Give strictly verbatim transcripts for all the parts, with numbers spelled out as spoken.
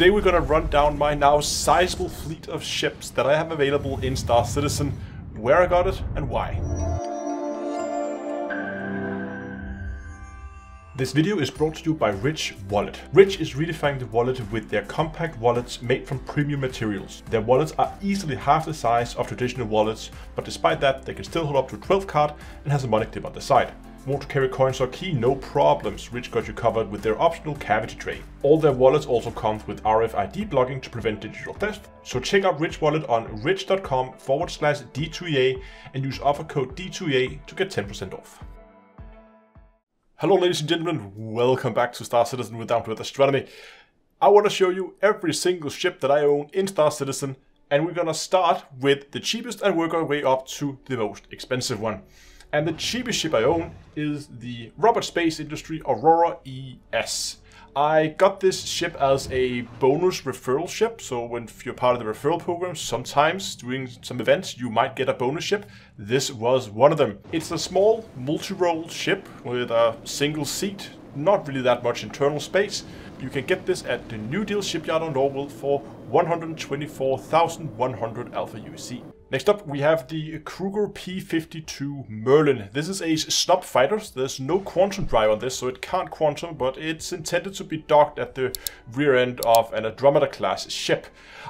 Today we're gonna run down my now sizable fleet of ships that I have available in Star Citizen, where I got it and why. This video is brought to you by Ridge Wallet. Ridge is redefining the wallet with their compact wallets made from premium materials. Their wallets are easily half the size of traditional wallets, but despite that they can still hold up to a twelve card and has a money clip on the side. Want to carry coins or key? No problems, Ridge got you covered with their optional cavity tray. All their wallets also comes with R F I D blocking to prevent digital theft, so check out Ridge Wallet on ridge.com forward slash D2EA and use offer code D two E A to get ten percent off. Hello ladies and gentlemen, welcome back to Star Citizen with Down To Earth Astronomy. I want to show you every single ship that I own in Star Citizen, and we're gonna start with the cheapest and work our way up to the most expensive one. And the cheapest ship I own is the Roberts Space Industries Aurora E S. I got this ship as a bonus referral ship, so when you're part of the referral program, sometimes during some events you might get a bonus ship. This was one of them. It's a small multi-role ship with a single seat, not really that much internal space. You can get this at the New Deal Shipyard on Norwell for one hundred twenty-four thousand one hundred Alpha U S D. Next up we have the Kruger P fifty-two Merlin. This is a snub fighter, so there's no quantum drive on this, so it can't quantum, but it's intended to be docked at the rear end of an Andromeda class ship.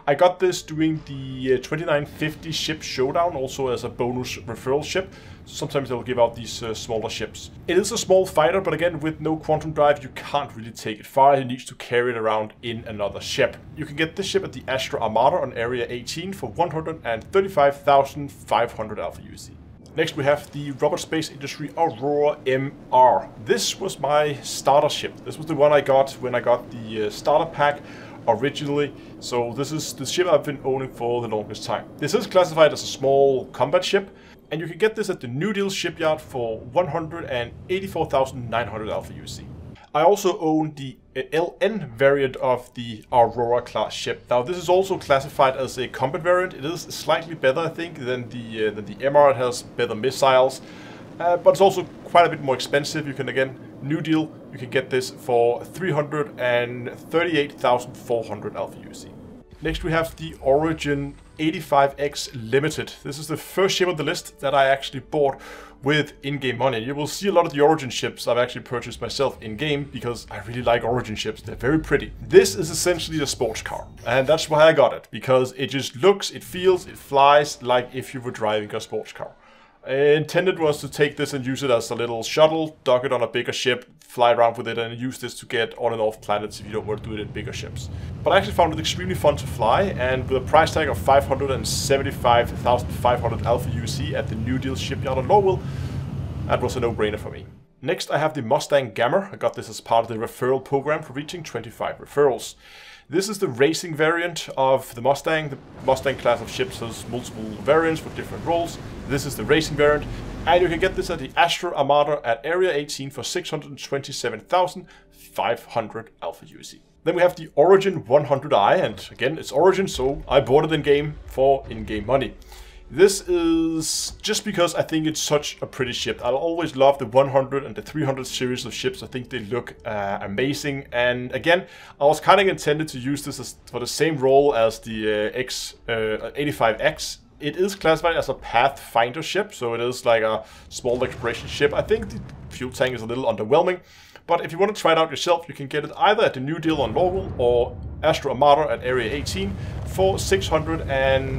I got this during the twenty-nine fifty ship showdown, also as a bonus referral ship. Sometimes they'll give out these uh, smaller ships. It is a small fighter, but again with no quantum drive you can't really take it far. You need to carry it around in another ship. You can get this ship at the Astro Armada on Area eighteen for one hundred thirty-five thousand five hundred Alpha U S D. Next we have the Roberts Space Industries Aurora M R. This was my starter ship. This was the one I got when I got the uh, starter pack originally, so this is the ship I've been owning for the longest time. This is classified as a small combat ship, and you can get this at the New Deal Shipyard for one hundred eighty-four thousand nine hundred Alpha U S D. I also own the L N variant of the Aurora class ship. Now this is also classified as a combat variant. It is slightly better I think than the, uh, than the M R. It has better missiles, uh, but it's also quite a bit more expensive. You can again, New Deal, you can get this for three hundred thirty-eight thousand four hundred Alpha U S D. Next we have the Origin eighty-five X Limited. This is the first ship on the list that I actually bought with in-game money. You will see a lot of the Origin ships I've actually purchased myself in-game because I really like Origin ships. They're very pretty. This is essentially a sports car, and that's why I got it, because it just looks, it feels, it flies like if you were driving a sports car. Intended was to take this and use it as a little shuttle, dock it on a bigger ship, fly around with it, and use this to get on and off planets if you don't want to do it in bigger ships. But I actually found it extremely fun to fly, and with a price tag of five hundred seventy-five thousand five hundred Alpha U S D at the New Deal Shipyard on Lowell, that was a no-brainer for me. Next I have the Mustang Gamma. I got this as part of the referral program for reaching twenty-five referrals. This is the racing variant of the Mustang. The Mustang class of ships has multiple variants for different roles. This is the racing variant, and you can get this at the Astro Armada at Area eighteen for six hundred twenty-seven thousand five hundred Alpha U S D. Then we have the Origin one hundred i, and again it's Origin, so I bought it in game for in-game money. This is just because I think it's such a pretty ship. I'll always love the one hundred and the three hundred series of ships. I think they look uh, amazing. And again, I was kind of intended to use this as, for the same role as the uh, X, uh, eighty-five X. It is classified as a Pathfinder ship, so it is like a small exploration ship. I think the fuel tank is a little underwhelming, but if you want to try it out yourself, you can get it either at the New Deal on Norwell or Astro Armada at Area eighteen for six hundred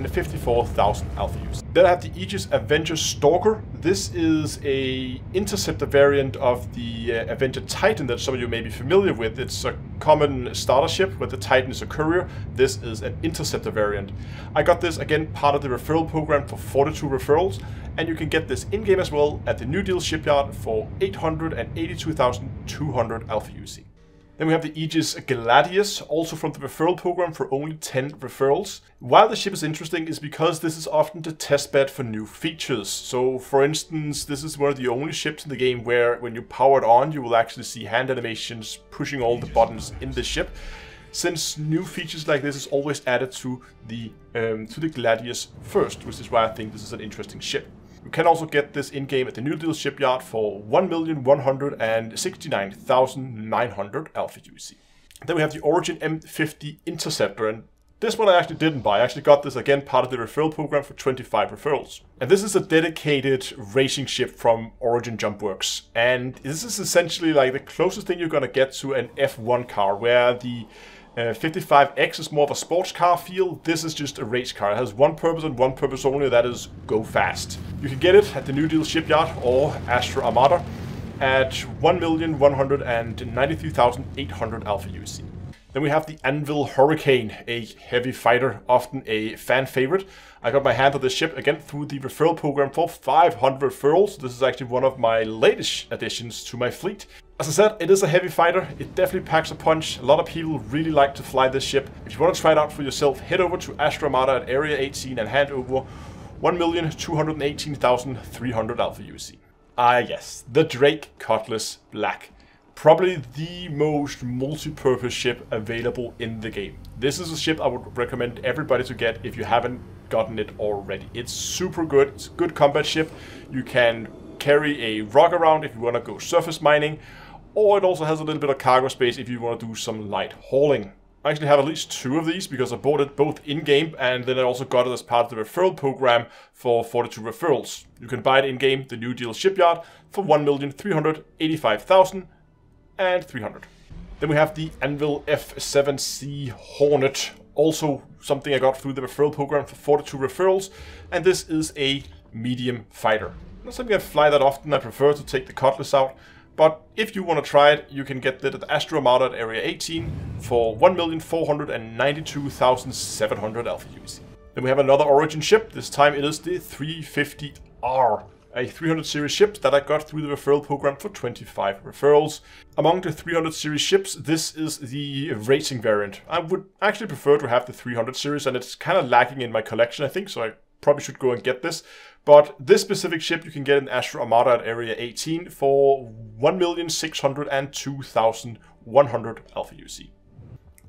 fifty-four thousand Alpha U S D. Then I have the Aegis Avenger Stalker. This is a interceptor variant of the uh, Avenger Titan that some of you may be familiar with. It's a common starter ship where the Titan is a courier. This is an interceptor variant. I got this again part of the referral program for forty-two referrals, and you can get this in-game as well at the New Deal Shipyard for eight hundred eighty-two thousand two hundred Alpha U S D. Then we have the Aegis Gladius, also from the referral program for only ten referrals. Why the ship is interesting is because this is often the testbed for new features. So for instance, this is one of the only ships in the game where when you power it on, you will actually see hand animations pushing all the buttons in the ship, since new features like this is always added to the, um, to the Gladius first, which is why I think this is an interesting ship. You can also get this in-game at the New Deal Shipyard for one million one hundred sixty-nine thousand nine hundred Alpha U S D. Then we have the Origin M fifty Interceptor, and this one I actually didn't buy. I actually got this, again, part of the referral program for twenty-five referrals. And this is a dedicated racing ship from Origin Jumpworks. And this is essentially like the closest thing you're going to get to an F one car, where the Uh, fifty-five X is more of a sports car feel. This is just a race car. It has one purpose and one purpose only, that is go fast. You can get it at the New Deal Shipyard or Astro Armada at one million one hundred ninety-three thousand eight hundred Alpha U C. Then we have the Anvil Hurricane, a heavy fighter, often a fan favorite. I got my hand on this ship again through the referral program for five hundred referrals. This is actually one of my latest additions to my fleet. As I said, it is a heavy fighter. It definitely packs a punch. A lot of people really like to fly this ship. If you want to try it out for yourself, head over to Astro Armada at Area eighteen and hand over one million two hundred eighteen thousand three hundred Alpha U C. Ah yes, the Drake Cutlass Black. Probably the most multi-purpose ship available in the game. This is a ship I would recommend everybody to get if you haven't gotten it already. It's super good. It's a good combat ship. You can carry a rock around if you want to go surface mining, or it also has a little bit of cargo space if you want to do some light hauling. I actually have at least two of these because I bought it both in-game and then I also got it as part of the referral program for forty-two referrals. You can buy it in-game, the New Deal Shipyard, for one million three hundred eighty-five thousand. And three hundred. Then we have the Anvil F seven C Hornet, also something I got through the referral program for forty-two referrals, and this is a medium fighter. Not something I fly that often. I prefer to take the Cutlass out, but if you want to try it, you can get it at Astro Armada at Area eighteen for one million four hundred ninety-two thousand seven hundred Alpha U C. Then we have another Origin ship. This time it is the three fifty R. A three hundred series ship that I got through the referral program for twenty-five referrals. Among the three hundred series ships, this is the racing variant. I would actually prefer to have the three hundred series, and it's kind of lacking in my collection, I think, so I probably should go and get this. But this specific ship you can get in Astro Armada at Area eighteen for one million six hundred two thousand one hundred Alpha U C.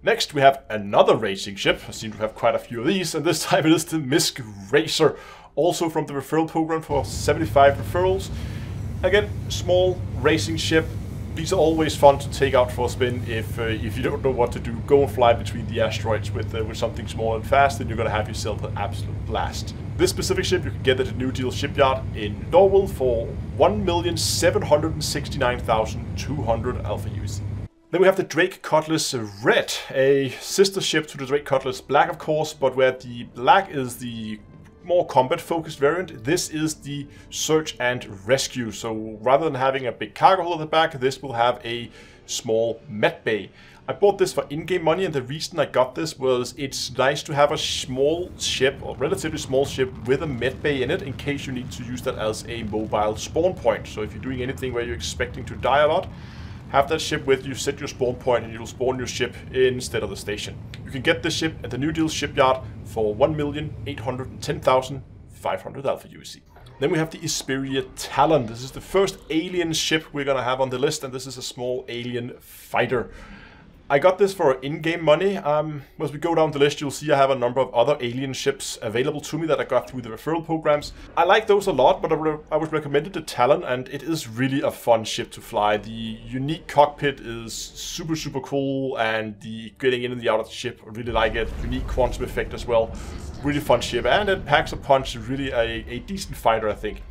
Next, we have another racing ship. I seem to have quite a few of these, and this time it is the MISC Racer. Also from the referral program for seventy-five referrals. Again, small racing ship. These are always fun to take out for a spin. If uh, if you don't know what to do, go and fly between the asteroids with uh, with something small and fast, then you're going to have yourself an absolute blast. This specific ship you can get at the New Deal Shipyard in Norwell for one million seven hundred sixty-nine thousand two hundred Alpha U C. Then we have the Drake Cutlass Red, a sister ship to the Drake Cutlass Black, of course, but where the black is the more combat-focused variant, this is the search and rescue. So rather than having a big cargo hold at the back, this will have a small med bay. I bought this for in-game money, and the reason I got this was it's nice to have a small ship, or relatively small ship, with a med bay in it in case you need to use that as a mobile spawn point. So if you're doing anything where you're expecting to die a lot, have that ship with you, set your spawn point, and you'll spawn your ship instead of the station. You can get this ship at the New Deal Shipyard for one million eight hundred ten thousand five hundred Alpha U C. Then we have the Esperia Talon. This is the first alien ship we're going to have on the list, and this is a small alien fighter. I got this for in-game money. Um, as we go down the list, you'll see I have a number of other alien ships available to me that I got through the referral programs. I like those a lot, but I, re I was recommended the Talon, and it is really a fun ship to fly. The unique cockpit is super, super cool, and the getting in and the out of the ship, I really like it. Unique quantum effect as well. Really fun ship, and it packs a punch. Really a, a decent fighter, I think.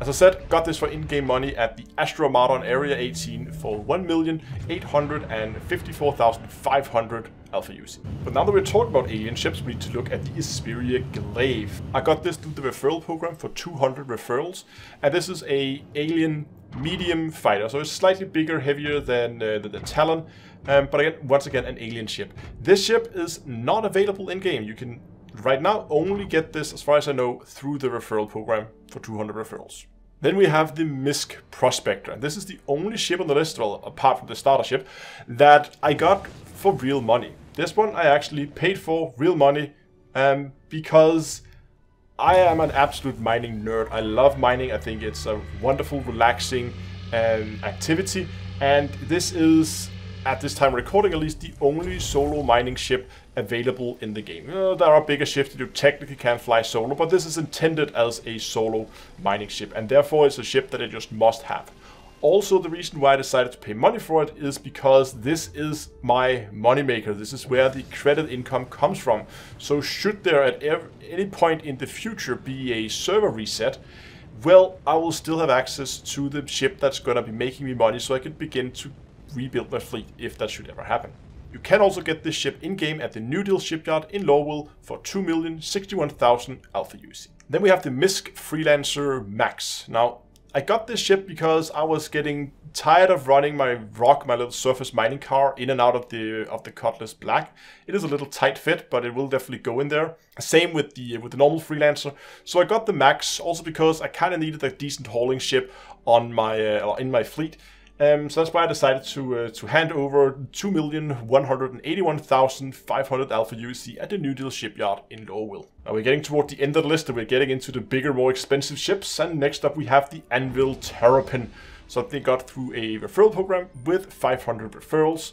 As I said, got this for in-game money at the Astro Armada on Area eighteen for one million eight hundred fifty-four thousand five hundred Alpha U C. But now that we're talking about alien ships, we need to look at the Esperia Glaive. I got this through the referral program for two hundred referrals, and this is a alien medium fighter, so it's slightly bigger, heavier than, uh, than the Talon, um, but again, once again, an alien ship. This ship is not available in-game. You can right now only get this, as far as I know, through the referral program for two hundred referrals. Then we have the MISC Prospector. This is the only ship on the list, well, apart from the starter ship, that I got for real money. This one I actually paid for real money um, because I am an absolute mining nerd. I love mining. I think it's a wonderful, relaxing um, activity. And this is, at this time recording at least, the only solo mining ship available in the game. Uh, there are bigger ships that you technically can fly solo, but this is intended as a solo mining ship, and therefore it's a ship that I just must have. Also, the reason why I decided to pay money for it is because this is my moneymaker. This is where the credit income comes from. So should there at every, any point in the future be a server reset, well, I will still have access to the ship that's going to be making me money, so I can begin to rebuild my fleet if that should ever happen. You can also get this ship in-game at the New Deal shipyard in Lowell for two million sixty-one thousand Alpha U C. Then we have the MISC Freelancer Max. Now, I got this ship because I was getting tired of running my rock, my little surface mining car, in and out of the of the Cutlass Black. It is a little tight fit, but it will definitely go in there. Same with the with the normal Freelancer. So I got the Max also because I kind of needed a decent hauling ship on my uh, in my fleet. Um, so that's why I decided to uh, to hand over two million one hundred eighty-one thousand five hundred Alpha U C at the New Deal shipyard in Norwell. Now we're getting toward the end of the list, and we're getting into the bigger, more expensive ships. And next up we have the Anvil Terrapin, something got through a referral program with five hundred referrals.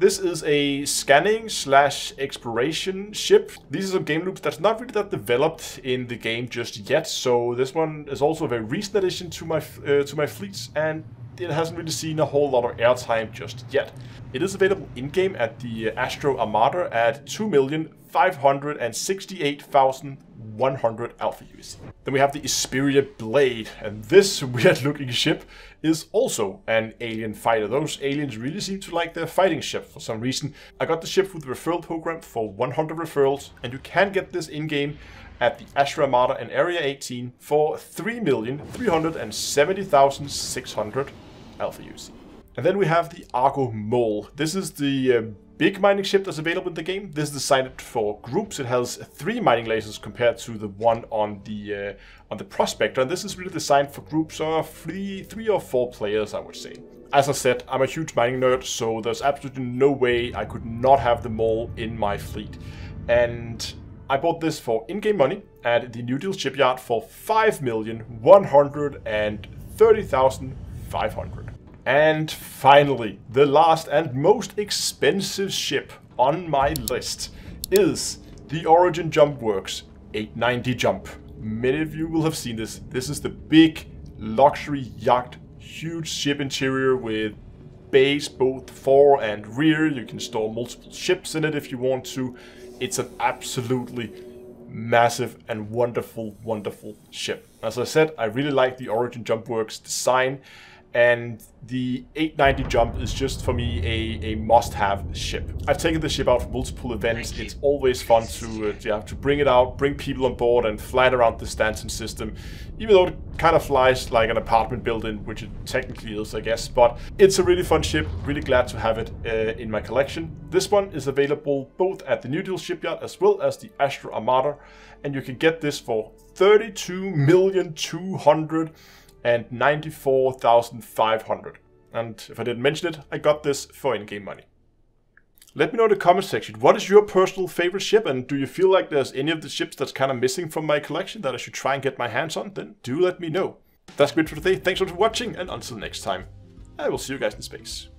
This is a scanning slash exploration ship. These are some game loops that's not really that developed in the game just yet. So this one is also a very recent addition to my uh, to my fleets, and it hasn't really seen a whole lot of airtime just yet. It is available in-game at the Astro Armada at two million five hundred sixty-eight thousand one hundred Alpha U C. Then we have the Esperia Blade, and this weird-looking ship is also an alien fighter. Those aliens really seem to like their fighting ship for some reason. I got the ship with the referral program for one hundred referrals, and you can get this in-game at the Astro Armada and Area eighteen for three million three hundred seventy thousand six hundred Alpha U C. And then we have the Argo Mole. This is the uh, big mining ship that's available in the game. This is designed for groups. It has three mining lasers compared to the one on the uh, on the Prospector. And this is really designed for groups of three, three or four players, I would say. As I said, I'm a huge mining nerd, so there's absolutely no way I could not have the Mole in my fleet. And I bought this for in-game money at the New Deal shipyard for five million one hundred thirty thousand five hundred. And finally, the last and most expensive ship on my list is the Origin Jump Works eight ninety Jump. Many of you will have seen this. This is the big luxury yacht, huge ship interior with bays both fore and rear. You can store multiple ships in it if you want to. It's an absolutely massive and wonderful, wonderful ship. As I said, I really like the Origin Jumpworks design, and the eight ninety Jump is just, for me, a, a must-have ship. I've taken the ship out for multiple events. It's always fun to, uh, yeah, to bring it out, bring people on board, and fly it around the Stanton system, even though it kind of flies like an apartment building, which it technically is, I guess. But it's a really fun ship. Really glad to have it uh, in my collection. This one is available both at the New Deal shipyard as well as the Astro Armada, and you can get this for thirty-two million two hundred and ninety-four thousand five hundred. And if I didn't mention it, I got this for in-game money. Let me know in the comment section, what is your personal favorite ship, and do you feel like there's any of the ships that's kind of missing from my collection that I should try and get my hands on? Then do let me know. That's good for today. Thanks for watching, and until next time, I will see you guys in space.